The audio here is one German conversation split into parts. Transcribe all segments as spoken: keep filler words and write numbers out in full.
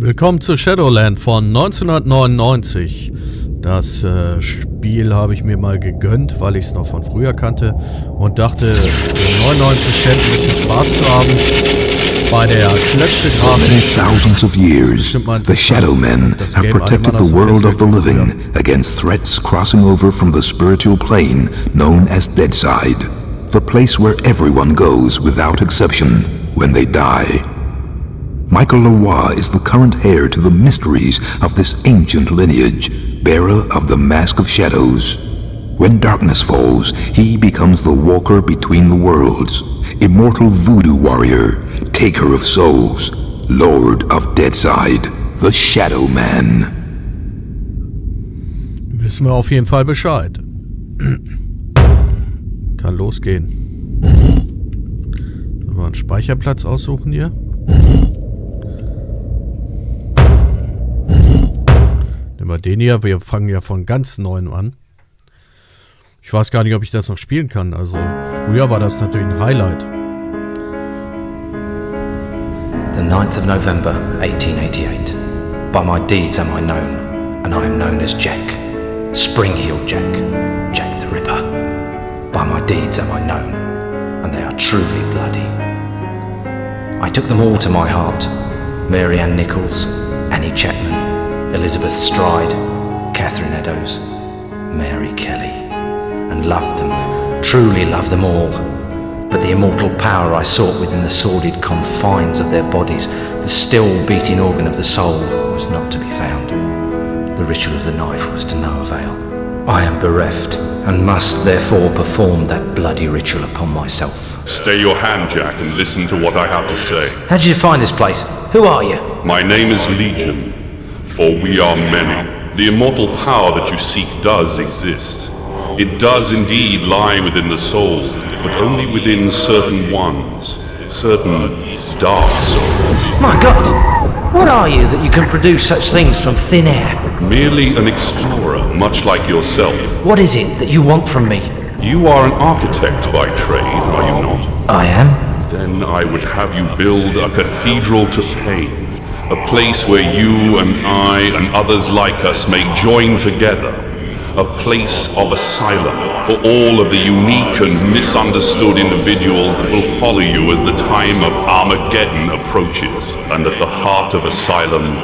Willkommen zu Shadowland von neunzehnhundertneunundneunzig. Das äh, Spiel habe ich mir mal gegönnt, weil ich es noch von früher kannte und dachte, für neunundneunzig Cent ein bisschen Spaß zu haben. Bei der Klötzegrafik. The Shadow Men have protected the world of the living against threats crossing over from the spiritual plane known as Deadside. The place where everyone goes without exception when they die. Mike LeRoi is the current heir to the mysteries of this ancient lineage, bearer of the Mask of Shadows. When darkness falls, he becomes the walker between the worlds, immortal voodoo warrior, taker of souls, lord of Deadside, the Shadow Man. Wissen wir auf jeden Fall Bescheid. Kann losgehen. Sollen wir einen Speicherplatz aussuchen hier? Den hier, wir fangen ja von ganz neuem an. Ich weiß gar nicht, ob ich das noch spielen kann. Also früher war das natürlich ein Highlight. The ninth of November eighteen eighty-eight. By my deeds am I known, and I am known as Jack, Springheel Jack, Jack the Ripper. By my deeds am I known, and they are truly bloody. I took them all to my heart. Mary Ann Nichols, Annie Chapman, Elizabeth Stride, Catherine Eddowes, Mary Kelly, and loved them, truly loved them all. But the immortal power I sought within the sordid confines of their bodies, the still beating organ of the soul, was not to be found. The ritual of the knife was to no avail. I am bereft, and must therefore perform that bloody ritual upon myself. Stay your hand, Jack, and listen to what I have to say. How did you find this place? Who are you? My name is Legion. For we are many. The immortal power that you seek does exist. It does indeed lie within the soul, but only within certain ones, certain dark souls. My God! What are you that you can produce such things from thin air? Merely an explorer, much like yourself. What is it that you want from me? You are an architect by trade, are you not? I am. Then I would have you build a cathedral to pain. A place where you and I and others like us may join together. A place of asylum for all of the unique and misunderstood individuals that will follow you as the time of Armageddon approaches. And at the heart of asylum,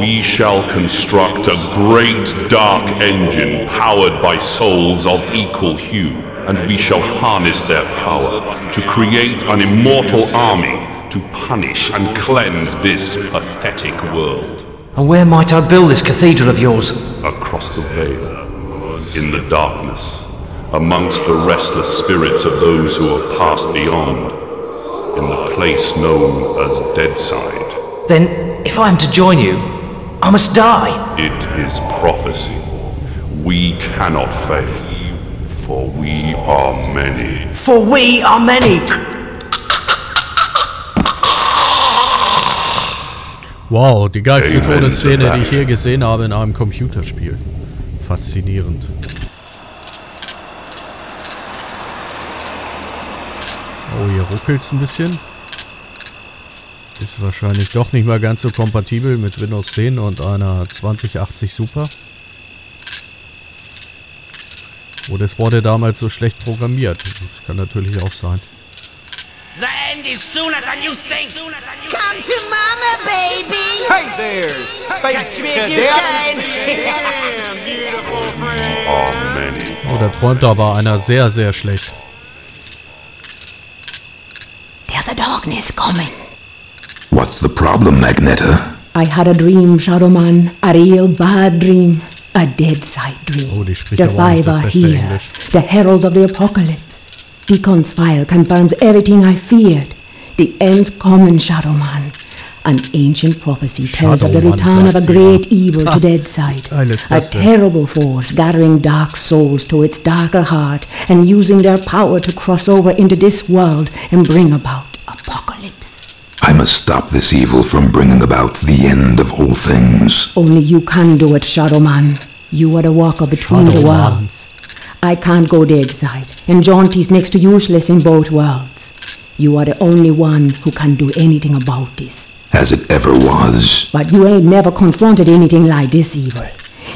we shall construct a great dark engine powered by souls of equal hue. And we shall harness their power to create an immortal army to punish and cleanse this pathetic world. And where might I build this cathedral of yours? Across the veil, in the darkness, amongst the restless spirits of those who have passed beyond, in the place known as Deadside. Then, if I am to join you, I must die. It is prophecy. We cannot fail, for we are many. For we are many! Wow, die geilste Todesszene, die ich je gesehen habe in einem Computerspiel. Faszinierend. Oh, hier ruckelt's ein bisschen. Ist wahrscheinlich doch nicht mal ganz so kompatibel mit Windows zehn und einer zwanzig achtzig Super. Oh, das wurde damals so schlecht programmiert. Das kann natürlich auch sein. The end is sooner than you think. Come to mama, baby. Hey there, space cadet. Damn beautiful friend. Oh, da träumt aber einer sehr, sehr schlecht. There's a darkness coming. What's the problem, Magnetta? I had a dream, Shadow Man. A real bad dream. A Deadside dream. Oh, die spricht aber auch nicht das beste Englisch. The heralds of the apocalypse. Beacon's file confirms everything I feared. The end's common, Shadow Man. An ancient prophecy tells of the return of a great evil to Deadside. A terrible force gathering dark souls to its darker heart and using their power to cross over into this world and bring about apocalypse. I must stop this evil from bringing about the end of all things. Only you can do it, Shadow Man. You are the walker between the worlds. I can't go Deadside, and Jaunty's next to useless in both worlds. You are the only one who can do anything about this. as it ever was. But you ain't never confronted anything like this evil.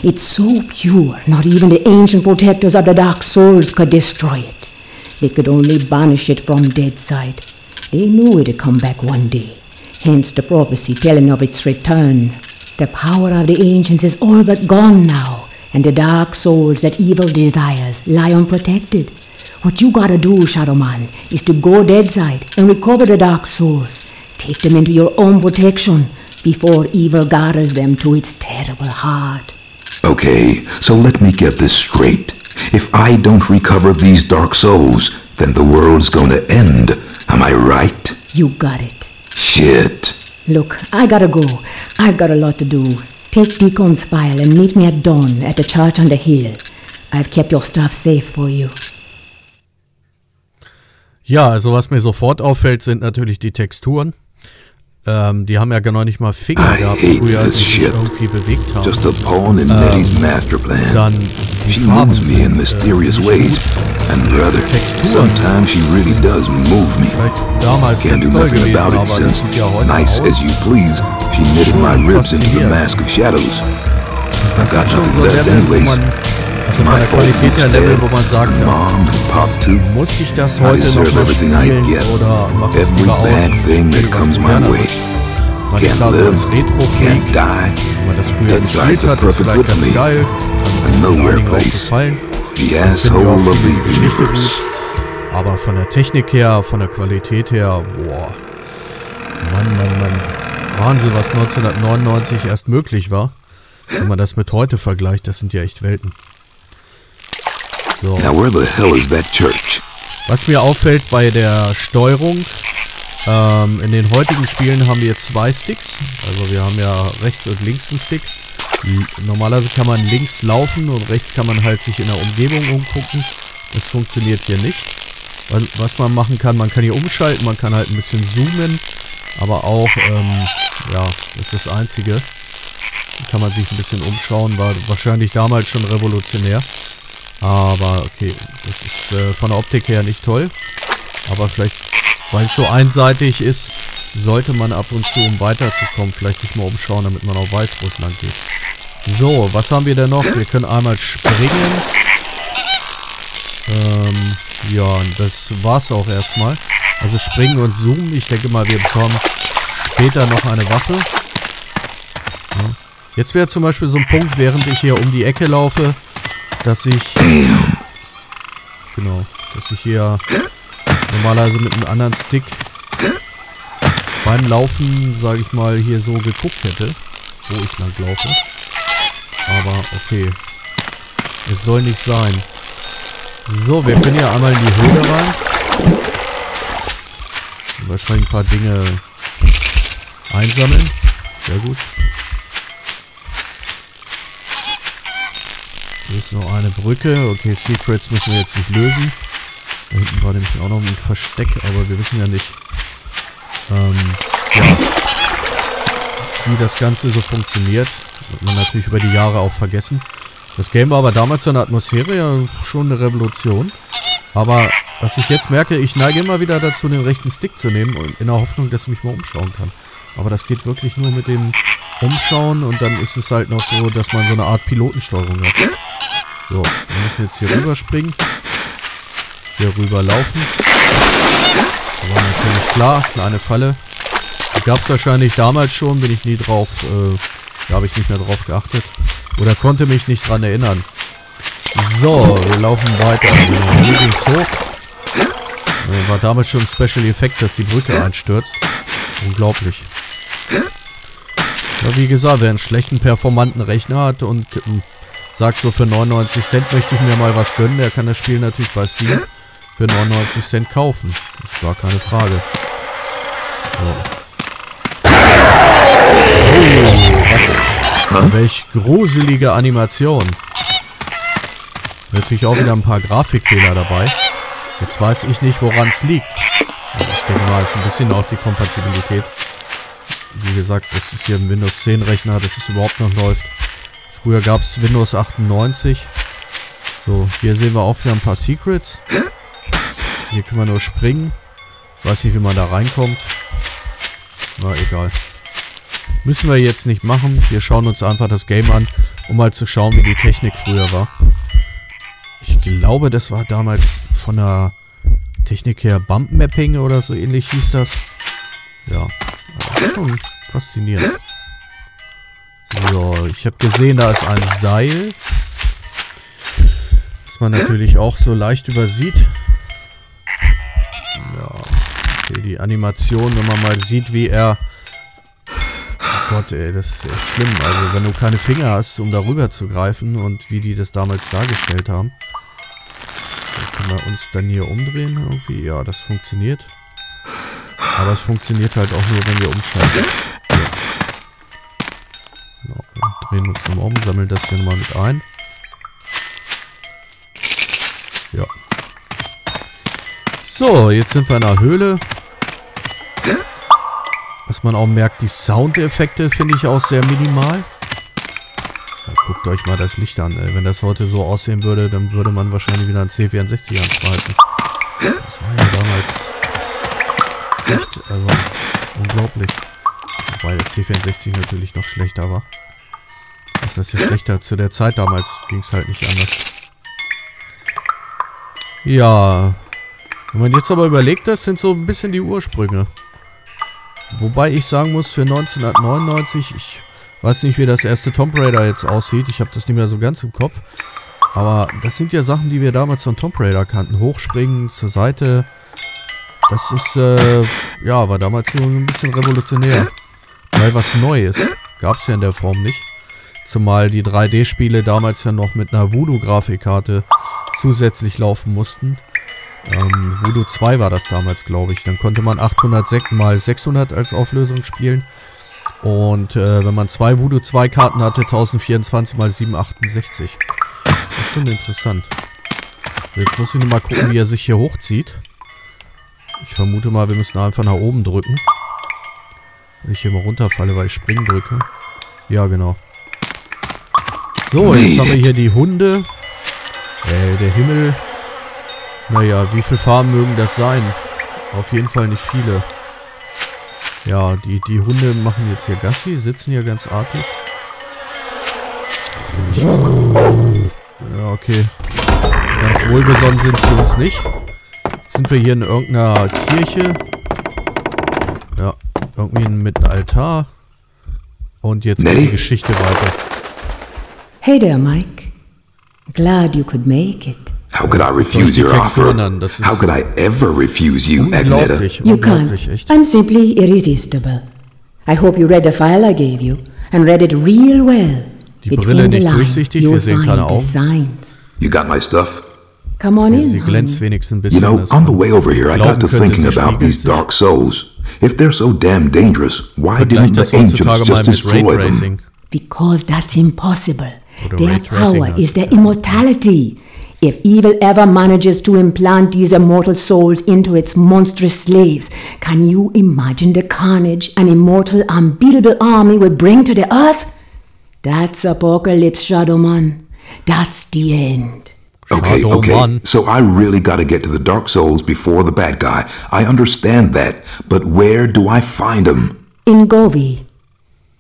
It's so pure, not even the ancient protectors of the dark souls could destroy it. They could only banish it from Deadside. They knew it'd come back one day, hence the prophecy telling of its return. The power of the ancients is all but gone now, and the dark souls that evil desires lie unprotected. What you gotta do, Shadow Man, is to go Deadside and recover the dark souls. Take them into your own protection before evil gathers them to its terrible heart. Okay, so let me get this straight. If I don't recover these dark souls, then the world's gonna end. Am I right? You got it. Shit. Look, I gotta go. I've got a lot to do. Take Deacon's file and meet me at dawn at the church on the hill. I've kept your stuff safe for you. Ja, also was mir sofort auffällt, sind natürlich die Texturen. Ähm, die haben ja genau nicht mal Finger gehabt, früher, als sie sich irgendwie bewegt haben. Just a pawn in Nettie's master plan. Dann she moves me in mysterious ways, and brother, sometimes she really does move me. Can't do nothing about it since, nice as you please, she knitted my ribs into the Mask of Shadows. I got nothing left anyways. Also von der Qualität der Level, wo man sagt, ja, muss ich das heute noch mal spielen oder mach es lieber aus, wenn ich was modern ist. Man ist klar, so als Retro-Freak, wenn man das früher gespielt hat, ist vielleicht ganz geil, kann mir einigen aufgefallen, das sind ja auch viele Geschichten, aber von der Technik her, von der Qualität her, boah, Mann, Mann, Mann, Wahnsinn, was neunzehnhundertneunundneunzig erst möglich war, wenn man das mit heute vergleicht, das sind ja echt Welten. So. Was mir auffällt bei der Steuerung, ähm, in den heutigen Spielen haben wir zwei Sticks, also wir haben ja rechts und links einen Stick. Normalerweise kann man links laufen und rechts kann man halt sich in der Umgebung umgucken, das funktioniert hier nicht. Was man machen kann, man kann hier umschalten, man kann halt ein bisschen zoomen, aber auch, ähm, ja, das ist das Einzige. Kann man sich ein bisschen umschauen, war wahrscheinlich damals schon revolutionär. Aber okay, das ist äh, von der Optik her nicht toll. Aber vielleicht, weil es so einseitig ist, sollte man ab und zu, um weiterzukommen, vielleicht sich mal umschauen, damit man auch weiß, wo es lang geht. So, was haben wir denn noch? Wir können einmal springen. Ähm, ja, das war's auch erstmal. Also springen und zoomen. Ich denke mal, wir bekommen später noch eine Waffe. Ja. Jetzt wäre zum Beispiel so ein Punkt, während ich hier um die Ecke laufe, dass ich, genau, dass ich hier normalerweise mit einem anderen Stick beim Laufen, sage ich mal, hier so geguckt hätte, wo ich lang laufe. Aber okay, es soll nicht sein. So, wir können ja einmal in die Höhle rein. Und wahrscheinlich ein paar Dinge einsammeln. Sehr gut. Hier ist noch eine Brücke. Okay, Secrets müssen wir jetzt nicht lösen. Da hinten war nämlich auch noch ein Versteck, aber wir wissen ja nicht, ähm, ja, wie das Ganze so funktioniert. Wird man natürlich über die Jahre auch vergessen. Das Game war aber damals so eine Atmosphäre, ja, schon eine Revolution. Aber was ich jetzt merke, ich neige immer wieder dazu, den rechten Stick zu nehmen, und in der Hoffnung, dass ich mich mal umschauen kann. Aber das geht wirklich nur mit dem Umschauen, und dann ist es halt noch so, dass man so eine Art Pilotensteuerung hat. So, wir müssen jetzt hier rüber springen. Hier rüber laufen. Da war natürlich klar, kleine Falle. Die gab es wahrscheinlich damals schon, bin ich nie drauf, äh, da habe ich nicht mehr drauf geachtet. Oder konnte mich nicht dran erinnern. So, wir laufen weiter. Hier ging es hoch. Äh, war damals schon ein Special Effekt, dass die Brücke einstürzt. Unglaublich. Ja, wie gesagt, wer einen schlechten, performanten Rechner hat und ähm, sagt so, für neunundneunzig Cent möchte ich mir mal was gönnen, der kann das Spiel natürlich bei Steam für neunundneunzig Cent kaufen. Das war keine Frage. So. Oh, welch gruselige Animation. Natürlich auch wieder ein paar Grafikfehler dabei. Jetzt weiß ich nicht, woran es liegt. Also ich denke mal, es ist ein bisschen auch die Kompatibilität. Wie gesagt, das ist hier ein Windows zehn Rechner, dass es überhaupt noch läuft. Früher gab es Windows achtundneunzig. So, hier sehen wir auch wieder ein paar Secrets. Hier können wir nur springen. Weiß nicht, wie man da reinkommt. Na, egal. Müssen wir jetzt nicht machen. Wir schauen uns einfach das Game an, um mal zu schauen, wie die Technik früher war. Ich glaube, das war damals von der Technik her Bump Mapping oder so ähnlich hieß das. Ja, schon faszinierend. So, ich habe gesehen, da ist ein Seil. Das man natürlich auch so leicht übersieht. Ja, okay, die Animation, wenn man mal sieht, wie er... Oh Gott, ey, das ist echt schlimm. Also, wenn du keine Finger hast, um darüber zu greifen und wie die das damals dargestellt haben. So, können wir uns dann hier umdrehen irgendwie? Ja, das funktioniert. Aber es funktioniert halt auch nur, wenn wir umschalten. Genau, wir drehen uns nochmal um, sammeln das hier nochmal mit ein. Ja. So, jetzt sind wir in einer Höhle. Was man auch merkt, die Soundeffekte finde ich auch sehr minimal. Ja, guckt euch mal das Licht an. Ey. Wenn das heute so aussehen würde, dann würde man wahrscheinlich wieder einen C vierundsechzig anschmeißen. Das war ja damals... Echt? Also, unglaublich. Wobei der C vierundsechzig natürlich noch schlechter war. Ist das hier schlechter? Zu der Zeit damals ging es halt nicht anders. Ja. Wenn man jetzt aber überlegt, das sind so ein bisschen die Ursprünge. Wobei ich sagen muss, für neunzehnhundertneunundneunzig, ich weiß nicht, wie das erste Tomb Raider jetzt aussieht. Ich habe das nicht mehr so ganz im Kopf. Aber das sind ja Sachen, die wir damals von Tomb Raider kannten. Hochspringen, zur Seite... Das ist, äh, ja, war damals so ein bisschen revolutionär. Weil was Neues gab es ja in der Form nicht. Zumal die drei D-Spiele damals ja noch mit einer Voodoo-Grafikkarte zusätzlich laufen mussten. Ähm, Voodoo zwei war das damals, glaube ich. Dann konnte man achthundertsechs mal sechshundert als Auflösung spielen. Und äh, wenn man zwei Voodoo zwei-Karten hatte, tausendvierundzwanzig mal siebenhundertachtundsechzig. Das ist schon interessant. Jetzt muss ich nur mal gucken, wie er sich hier hochzieht. Ich vermute mal, wir müssen einfach nach oben drücken. Wenn ich hier mal runterfalle, weil ich springen drücke. Ja, genau. So, jetzt haben wir hier die Hunde. Äh, der Himmel. Naja, wie viele Farben mögen das sein? Auf jeden Fall nicht viele. Ja, die, die Hunde machen jetzt hier Gassi, sitzen hier ganz artig. Ja, okay. Ganz wohlbesonnen sind sie uns nicht. Sind wir hier in irgendeiner Kirche? Ja, irgendwie mit einem Altar. Und jetzt geht die Geschichte weiter. Hey there, Mike. Glad you could make it. How could I refuse your offer? How could I ever refuse you, Agneta? You can't. Echt. I'm simply irresistible. I hope you read the file I gave you and read it real well. Die Brille nicht durchsichtig, wir sehen keine Augen. You got my stuff? Come on in, honey. You know, on the way over here, I got to thinking about these dark souls. If they're so damn dangerous, why didn't the angels just destroy them? Because that's impossible. Their power is their immortality. If evil ever manages to implant these immortal souls into its monstrous slaves, can you imagine the carnage an immortal, unbeatable army would bring to the earth? That's apocalypse, Shadow Man. That's the end. Okay, okay, so I really got to get to the Dark Souls before the bad guy. I understand that, but where do I find them? In Govi.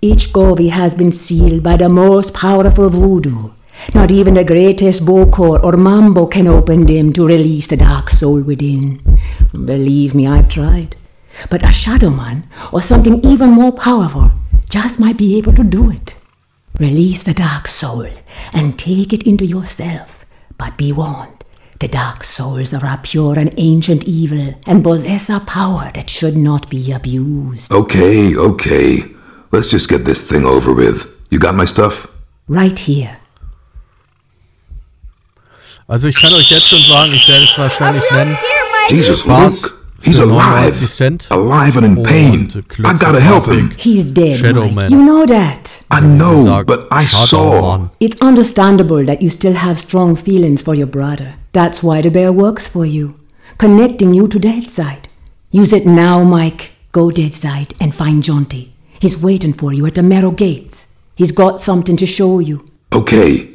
Each Govi has been sealed by the most powerful voodoo. Not even the greatest Bokor or Mambo can open them to release the Dark Soul within. Believe me, I've tried. But a Shadow Man, or something even more powerful, just might be able to do it. Release the Dark Soul, and take it into yourself. But be warned, the dark souls are a pure and ancient evil and possess a power that should not be abused. Okay, okay. Let's just get this thing over with. You got my stuff? Right here. Also ich kann euch jetzt schon sagen, ich werde es wahrscheinlich nennen. Jesus, Luke, he's alive. Alive and in pain. I gotta help him. He's dead, Shadow Man. You know that. I know, but I saw. It's understandable that you still have strong feelings for your brother. That's why the bear works for you, connecting you to Deadside. Use it now, Mike. Go Deadside and find Jaunty. He's waiting for you at the Merrow Gates. He's got something to show you. Okay.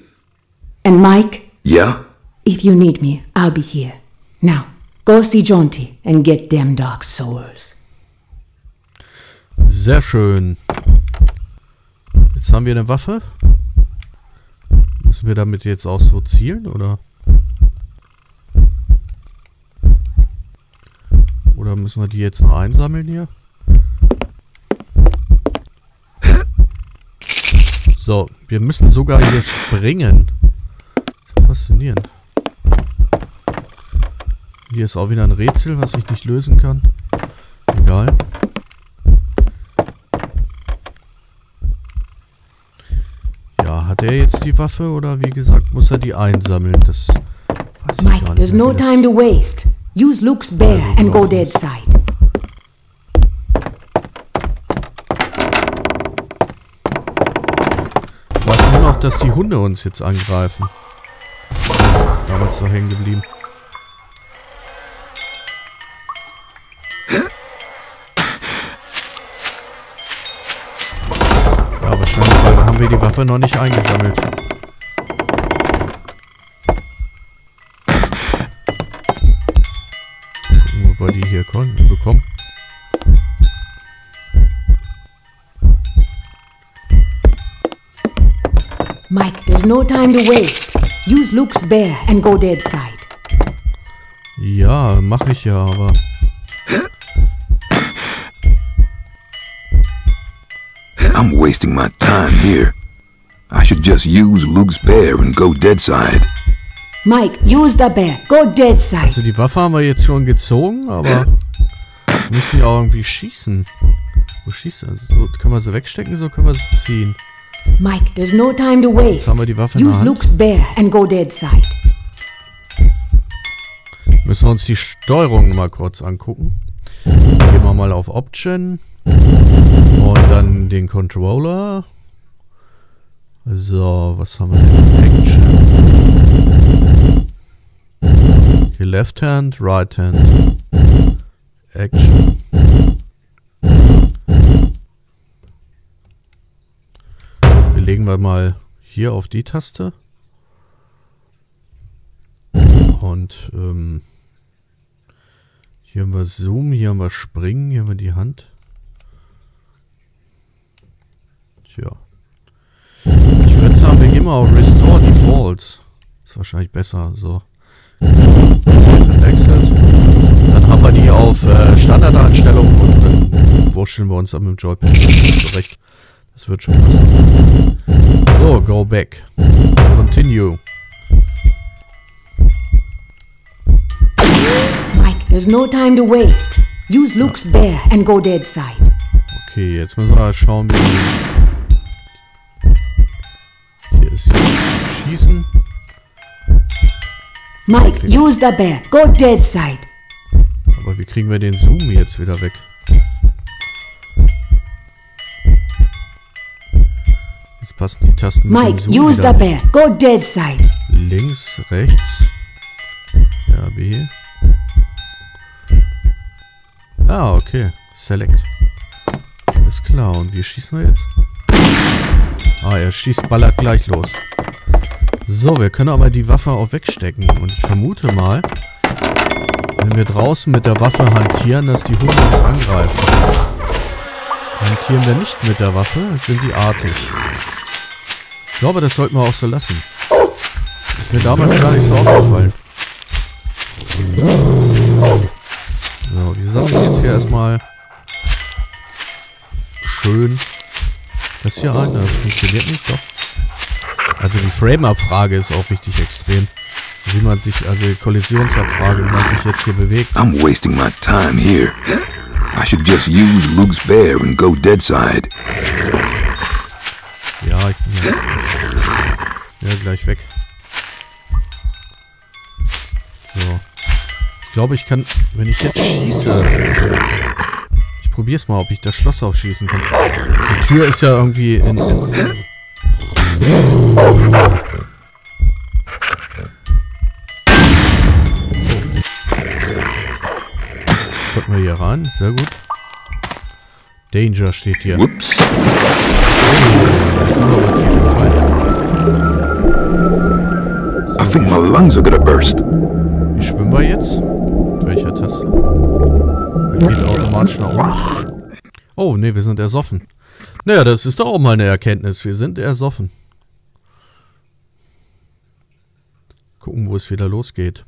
And Mike? Yeah? If you need me, I'll be here. Now. Go see Jaunty and get them dark souls. Sehr schön. Jetzt haben wir eine Waffe. Müssen wir damit jetzt auch so zielen, oder? Oder müssen wir die jetzt noch einsammeln hier? So, wir müssen sogar hier springen. Faszinierend. Hier ist auch wieder ein Rätsel, was ich nicht lösen kann. Egal. Ja, hat er jetzt die Waffe oder wie gesagt, muss er die einsammeln? Das weiß ich Mike, gar nicht. There's no time to waste. Use Luke's Bear also, and go Deadside. Ich weiß nur noch, dass die Hunde uns jetzt angreifen. Damals noch hängen geblieben. Ja, wahrscheinlich weil haben wir die Waffe noch nicht eingesammelt. Die hier bekommen. Mike, there's no time to waste. Use Luke's Bear and go Deadside. Ja, mache ich ja, aber. I'm wasting my time here. I should just use Luke's Bear and go Deadside. Mike, use the bear. Go Deadside. Also die Waffe haben wir jetzt schon gezogen, aber müssen ja auch irgendwie schießen. Wo schießt er? So können wir sie wegstecken, so können wir sie ziehen. Mike, there's no time to waste. Jetzt haben wir die Waffe in der Hand. Use Luke's Bear and go Deadside. Müssen wir uns die Steuerung mal kurz angucken. Gehen wir mal auf Option. Und dann den Controller. So, was haben wir denn? Action. Left hand, right hand. Action. Wir legen wir mal hier auf die Taste. Und ähm, hier haben wir Zoom, hier haben wir Springen, hier haben wir die Hand. Tja. Ich würde sagen, wir gehen mal auf Restore Defaults. Ist wahrscheinlich besser, so. Dann haben wir die auf äh, Standardeinstellung und dann wurschteln wir uns dann mit dem Joypad zurecht. Das wird schon passen. So, go back. Continue. Mike, there's no time to waste. Use Luke's Bear and go Deadside. Okay, jetzt müssen wir schauen, wie wir hier ist jetzt schießen. Mike, use the bear. Go Deadside. Aber wie kriegen wir den Zoom jetzt wieder weg? Jetzt passen die Tasten mit Mike, dem Zoom use the bear. Nicht. Go Deadside. Links, rechts. Ja, B. Ah, okay. Select. Alles klar. Und wie schießen wir jetzt? Ah, er schießt, ballert gleich los. So, wir können aber die Waffe auch wegstecken. Und ich vermute mal, wenn wir draußen mit der Waffe hantieren, dass die Hunde uns angreifen. Hantieren wir nicht mit der Waffe, sind die artig. Ich glaube, das sollten wir auch so lassen. Ist mir damals gar nicht so aufgefallen. So, wir sammeln jetzt hier erstmal schön das hier ein. Das funktioniert nicht, doch. Also die Frame-Abfrage ist auch richtig extrem. Wie man sich, also die Kollisionsabfrage, wie man sich jetzt hier bewegt. I'm wasting my time here. I should just use Luke's Bear and go Deadside. Ja, ich bin ja, ja gleich weg. So. Ich glaube, ich kann, wenn ich jetzt schieße. Ich probier's mal, ob ich das Schloss aufschießen kann. Die Tür ist ja irgendwie in, in Gucken wir hier ran, sehr gut. Danger steht hier. Ups. Oh, das ist aber tief gefallen. So, I think my lungs are gonna burst. Wie schwimmen wir jetzt? Mit welcher Taste? Geht automatisch nach oben. Oh, ne, wir sind ersoffen. Naja, das ist doch auch mal eine Erkenntnis. Wir sind ersoffen. Gucken, wo es wieder losgeht.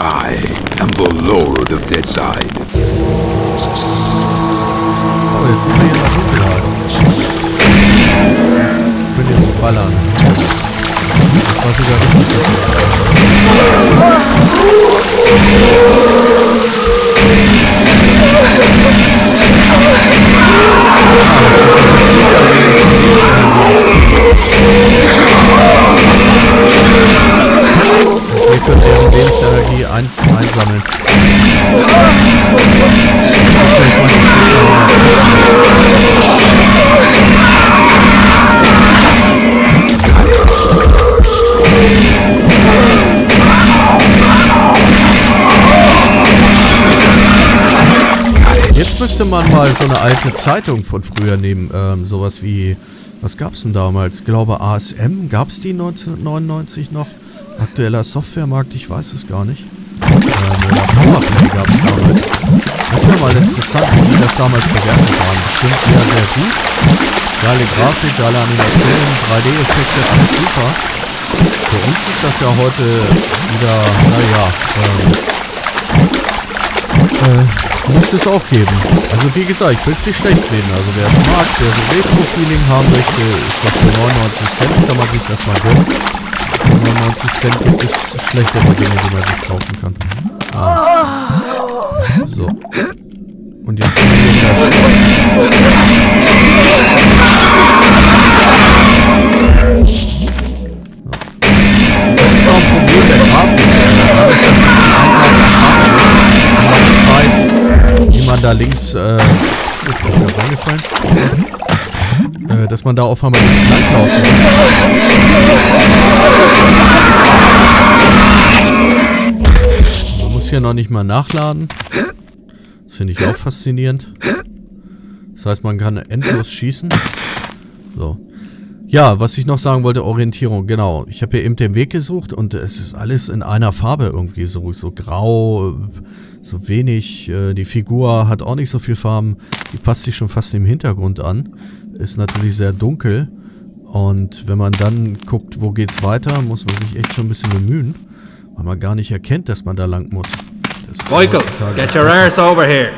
I am the Lord of Deadside. Oh, jetzt sind wir in der Schublade. Wir können jetzt ballern. Das war sogar richtig. Hier könnt ihr am wenigsten Energie eins einsammeln. Jetzt müsste man mal so eine alte Zeitung von früher nehmen, ähm, sowas wie, was gab's denn damals? Ich glaube A S M, gab's die neunzehnhundertneunundneunzig noch? Aktueller Softwaremarkt, ich weiß es gar nicht. Ähm, oder Powerplay gab's damals. Das ist ja mal interessant, wie die das damals bewertet haben. Bestimmt sehr, sehr gut. Geile Grafik, geile Animationen, drei D-Effekte, alles super. Für uns ist das ja heute wieder, naja, ähm, äh, muss es auch geben. Also wie gesagt, ich will es nicht schlecht reden. Also wer es mag, wer so Retro-Feeling haben möchte, ist das für neunundneunzig Cent, kann man sich das mal gönnen. Für neunundneunzig Cent gibt es schlechtere Dinge, die man sich kaufen kann. Ah. So. Und jetzt können wir wieder... Das ist auch ein Problem der Grafik. Ich weiß, wie man da links, äh, jetzt bin ich wieder reingefallen, äh, dass man da auf einmal links langlaufen muss. Man muss hier noch nicht mal nachladen. Das finde ich auch faszinierend. Das heißt, man kann endlos schießen. So. Ja, was ich noch sagen wollte, Orientierung, genau. Ich habe hier eben den Weg gesucht und es ist alles in einer Farbe irgendwie so, so grau, so wenig. Die Figur hat auch nicht so viel Farben. Die passt sich schon fast im Hintergrund an. Ist natürlich sehr dunkel. Und wenn man dann guckt, wo geht's weiter, muss man sich echt schon ein bisschen bemühen, weil man gar nicht erkennt, dass man da lang muss. Michael, get your ass over here.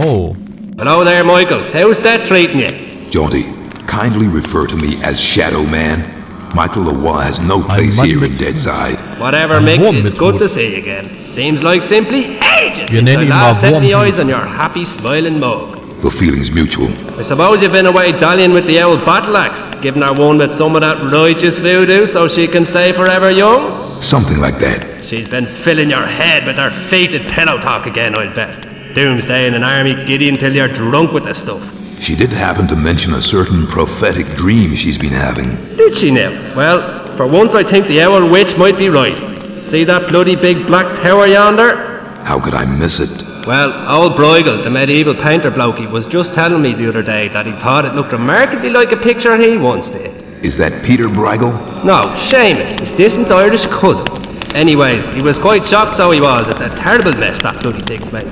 Oh. Hello there, Michael. How's that treating you? Jaunty. Kindly refer to me as Shadow Man. Michael LeRoi has no place here in Deadside. Whatever, Mick, it's good to see you again. Seems like simply ages since I last set my eyes on your happy, smiling mug. The feeling's mutual. I suppose you've been away dallying with the old battle axe, giving her one with some of that righteous voodoo so she can stay forever young? Something like that. She's been filling your head with her fated pillow talk again, I'll bet. Doomsday in an army giddy until you're drunk with the stuff. She did happen to mention a certain prophetic dream she's been having. Did she now? Well, for once I think the owl witch might be right. See that bloody big black tower yonder? How could I miss it? Well, old Bruegel, the medieval painter blokey, was just telling me the other day that he thought it looked remarkably like a picture he once did. Is that Pieter Bruegel? No, Seamus, his distant Irish cousin. Anyways, he was quite shocked so he was at the terrible mess that bloody thing's made.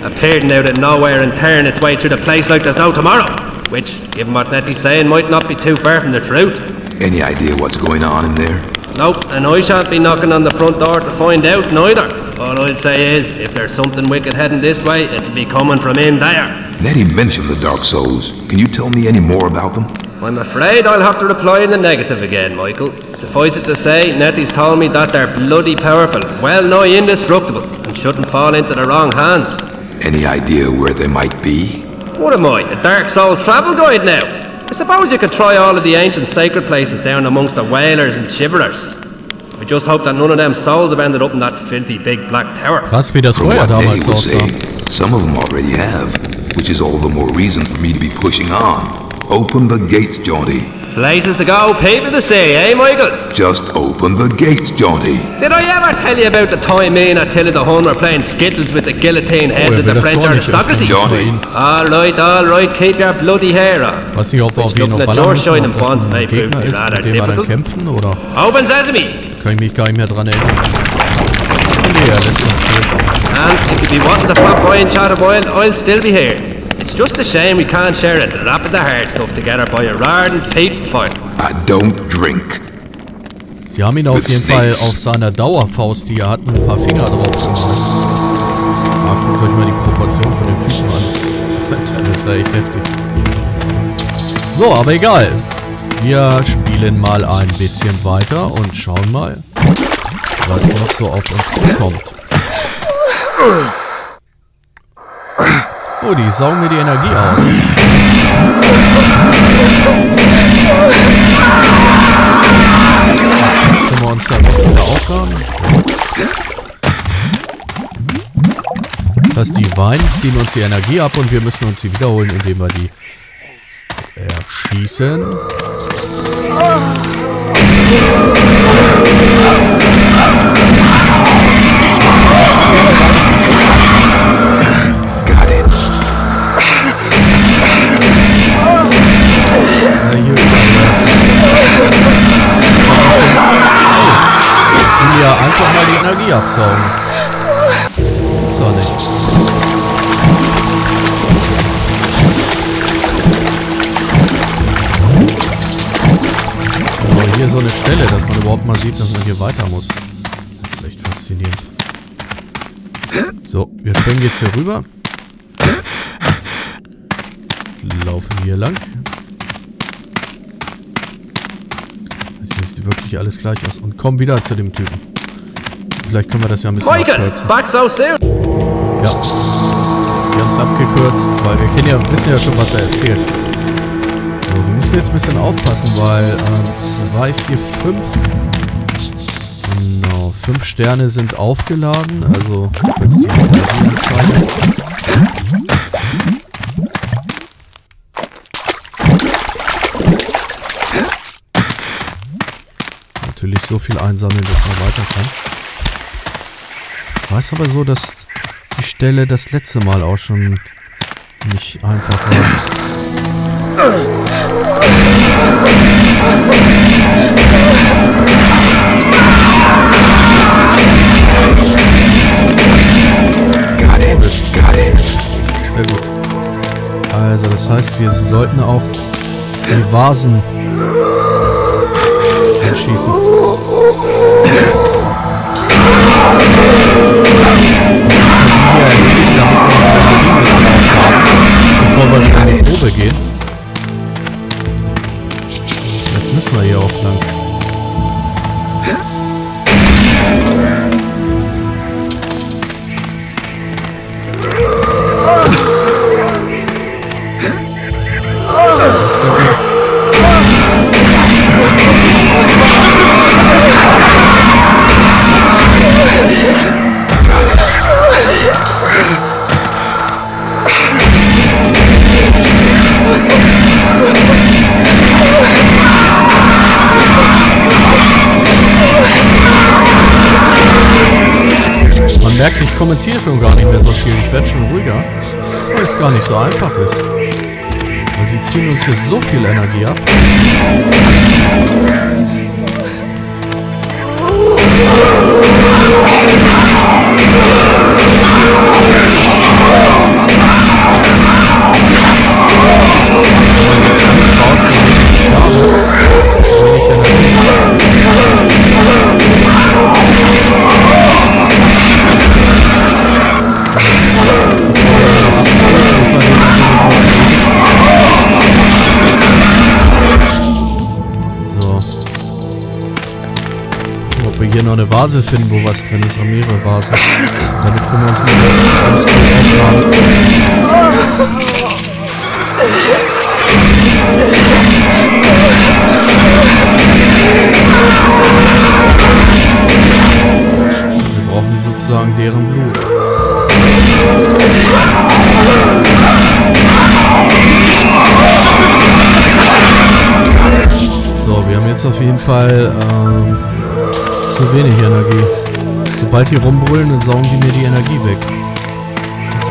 Appearing out of nowhere and tearing its way through the place like there's no tomorrow. Which, given what Nettie's saying, might not be too far from the truth. Any idea what's going on in there? Nope, and I shan't be knocking on the front door to find out neither. All I'll say is, if there's something wicked heading this way, it'll be coming from in there. Nettie mentioned the Dark Souls. Can you tell me any more about them? I'm afraid I'll have to reply in the negative again, Michael. Suffice it to say, Nettie's told me that they're bloody powerful, well nigh indestructible, and shouldn't fall into the wrong hands. Any idea where they might be? What am I, a Dark Soul travel guide now? I suppose you could try all of the ancient sacred places down amongst the Wailers and Shiverers. We just hope that none of them souls have ended up in that filthy big black tower. Krass, wie das From what Nettie would say, some of them already have, which is all the more reason for me to be pushing on. Open the gates, Jaunty. Places to go, people to see, eh, Michael? Just open the gates, Jaunty. Did I ever tell you about the time me and Attila the Hun were playing skittles with the guillotine heads oh, of the French aristocracy? Jaunty. All right, all right, keep your bloody hair on. Which looking at your shining bonds may prove to be rather difficult. Open sesame! Kann ich mich gar nicht mehr dran erinnern. Nee, er lässt uns helfen. And if you be wanting to pop by and chat a while, I'll still be here. It's just a shame we can't share a drop of the hard stuff together by a roaring peep fire. I don't drink. Sie haben ihn auf jeden Fall auf seiner Dauerfaust, die er hat, ein paar Finger drauf gemacht. Ah, guckt euch mal die Proportion von dem Typen an. Das ist ja echt heftig. So, aber egal. Wir spielen mal ein bisschen weiter und schauen mal, was noch so auf uns zukommt. Oh, die saugen mir die Energie aus. Können wir uns da noch wieder aufhaben? Das heißt, die Weine ziehen uns die Energie ab und wir müssen uns sie wiederholen, indem wir die erschießen. Ja, einfach mal die Energie absaugen. Gibt's auch nicht. Aber hier so eine Stelle, dass man überhaupt mal sieht, dass man hier weiter muss. Das ist echt faszinierend. So, wir springen jetzt hier rüber. Laufen hier lang. Wirklich alles gleich aus und komm wieder zu dem Typen. Vielleicht können wir das ja ein bisschen abkürzen. Ja. Wir haben es abgekürzt, weil wir kennen ja, wissen ja schon, was er erzählt. So, wir müssen jetzt ein bisschen aufpassen, weil zwei, vier, fünf. Genau, fünf Sterne sind aufgeladen. Also jetzt die Energieanzeige. So viel einsammeln, dass man weiter kann. Ich weiß aber so, dass die Stelle das letzte Mal auch schon nicht einfach war. Sehr gut. Also das heißt, wir sollten auch die Vasen schießen. Bevor wir in die Probe gehen. Vielleicht müssen wir hier auch lang. Ich kommentiere schon gar nicht mehr so viel, ich werde schon ruhiger, weil es gar nicht so einfach ist. Und die ziehen uns hier so viel Energie ab. Noch eine Vase finden, wo was drin ist, oder mehrere Vasen. Damit können wir uns mal ganz gut. Wir brauchen sozusagen deren Blut. So, wir haben jetzt auf jeden Fall ähm, zu wenig Energie. Sobald die rumbrüllen, dann saugen die mir die Energie weg. Das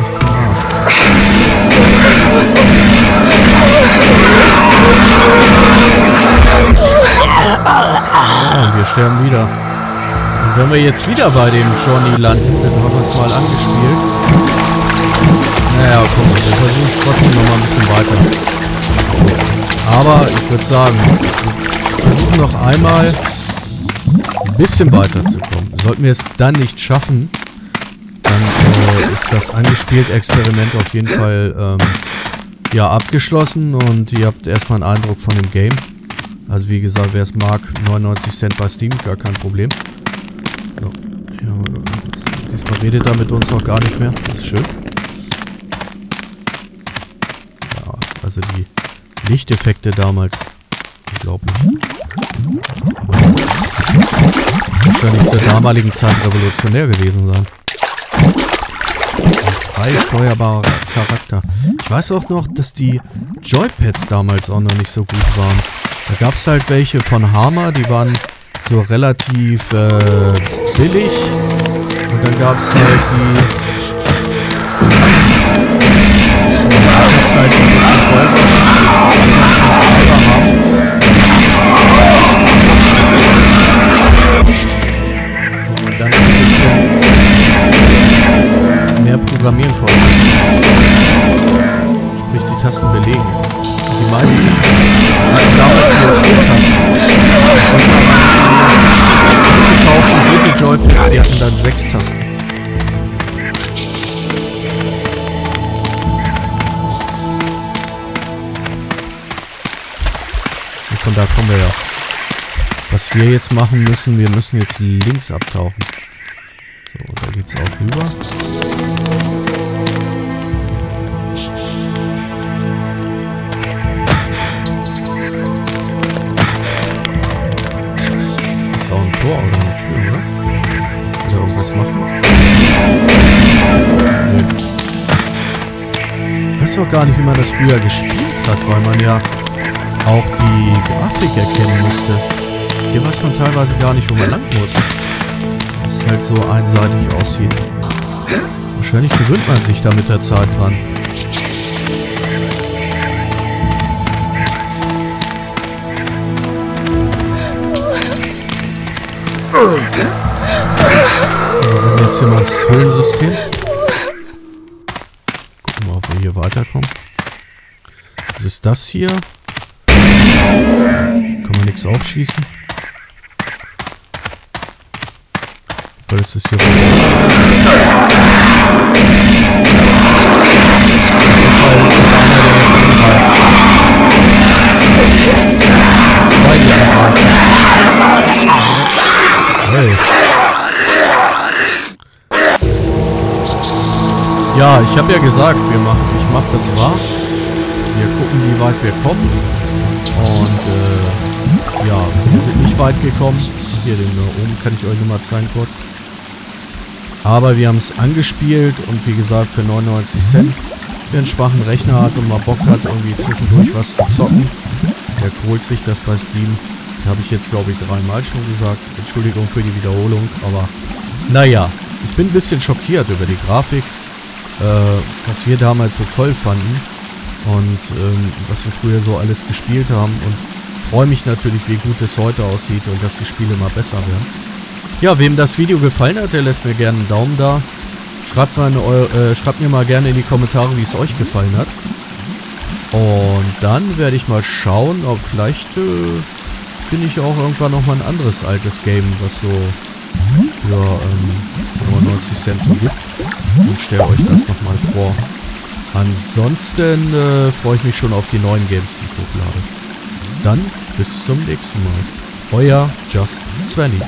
ist echt verarscht. Ja, und wir sterben wieder. Und wenn wir jetzt wieder bei dem Johnny landen, dann haben wir es mal angespielt. Naja, komm, wir versuchen es trotzdem noch mal ein bisschen weiter. Aber ich würde sagen, wir versuchen noch einmal ein bisschen weiter zu kommen. Sollten wir es dann nicht schaffen, dann äh, ist das angespielte Experiment auf jeden Fall ähm, ja, abgeschlossen und ihr habt erstmal einen Eindruck von dem Game. Also wie gesagt, wer es mag, neunundneunzig Cent bei Steam, gar kein Problem. So, ja, diesmal redet er mit uns noch gar nicht mehr, das ist schön. Ja, also die Lichteffekte damals, unglaublich. Aber das muss ja nicht zur damaligen Zeit revolutionär gewesen sein. Ein frei steuerbarer Charakter. Ich weiß auch noch, dass die Joypads damals auch noch nicht so gut waren. Da gab es halt welche von Hama, die waren so relativ äh, billig. Und dann gab es halt die... Da gab es halt die bisschen Und dann ein bisschen mehr programmieren konnten. Sprich, die Tasten belegen. Die meisten hatten damals nur vier Tasten. Und dann gute Joypads, die hatten dann sechs Tasten. Und von da kommen wir ja. Was wir jetzt machen müssen, wir müssen jetzt links abtauchen. So, da geht's auch rüber. Oder eine Tür, oder? Oder irgendwas machen? Nee. Ich weiß auch gar nicht, wie man das früher gespielt hat, weil man ja auch die Grafik erkennen musste. Hier weiß man teilweise gar nicht, wo man lang muss. Dass es halt so einseitig aussieht. Wahrscheinlich gewöhnt man sich da mit der Zeit dran. Jetzt hier mal das Höhlensystem. Gucken wir mal, ob wir hier weiterkommen. Was ist das hier? Kann man nichts aufschießen? Weil es ist hier oben. Zwei Jahre alt. Hey. Ja, ich habe ja gesagt, wir machen, ich mache das wahr. Wir gucken, wie weit wir kommen. Und äh, ja, wir sind nicht weit gekommen. Hier, den da oben kann ich euch nochmal zeigen kurz. Aber wir haben es angespielt und wie gesagt für neunundneunzig Cent. Wer einen schwachen Rechner hat und mal Bock hat, irgendwie zwischendurch was zu zocken, der holt sich das bei Steam. Das habe ich jetzt, glaube ich, dreimal schon gesagt. Entschuldigung für die Wiederholung, aber naja, ich bin ein bisschen schockiert über die Grafik. Äh, was wir damals so toll fanden und ähm, was wir früher so alles gespielt haben und freue mich natürlich, wie gut es heute aussieht und dass die Spiele mal besser werden. Ja, wem das Video gefallen hat, der lässt mir gerne einen Daumen da. Schreibt, mal eine, äh, schreibt mir mal gerne in die Kommentare, wie es euch gefallen hat. Und dann werde ich mal schauen, ob vielleicht äh, finde ich auch irgendwann nochmal ein anderes altes Game, was so für ähm, neunundneunzig Cent so gibt. Und stelle euch das nochmal vor. Ansonsten äh, freue ich mich schon auf die neuen Games, die ich hochlade. Dann bis zum nächsten Mal. Euer Just Svenny.